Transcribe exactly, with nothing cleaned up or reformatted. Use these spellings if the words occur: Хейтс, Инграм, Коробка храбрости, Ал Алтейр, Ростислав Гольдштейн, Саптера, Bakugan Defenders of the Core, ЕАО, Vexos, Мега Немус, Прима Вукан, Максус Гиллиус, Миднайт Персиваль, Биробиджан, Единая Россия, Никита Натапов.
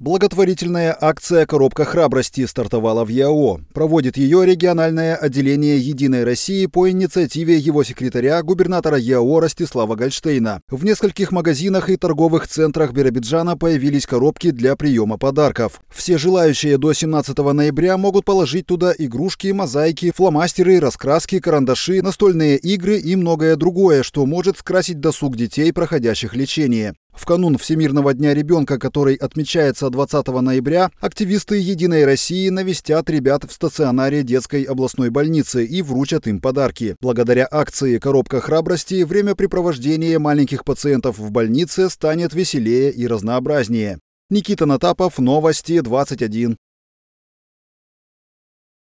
Благотворительная акция «Коробка храбрости» стартовала в ЕАО. Проводит ее региональное отделение «Единой России» по инициативе его секретаря, губернатора ЕАО Ростислава Гольдштейна. В нескольких магазинах и торговых центрах Биробиджана появились коробки для приема подарков. Все желающие до семнадцатого ноября могут положить туда игрушки, мозаики, фломастеры, раскраски, карандаши, настольные игры и многое другое, что может скрасить досуг детей, проходящих лечение. В канун Всемирного дня ребенка, который отмечается двадцатого ноября, активисты «Единой России» навестят ребят в стационаре детской областной больницы и вручат им подарки. Благодаря акции «Коробка храбрости» времяпрепровождение маленьких пациентов в больнице станет веселее и разнообразнее. Никита Натапов, новости двадцать один.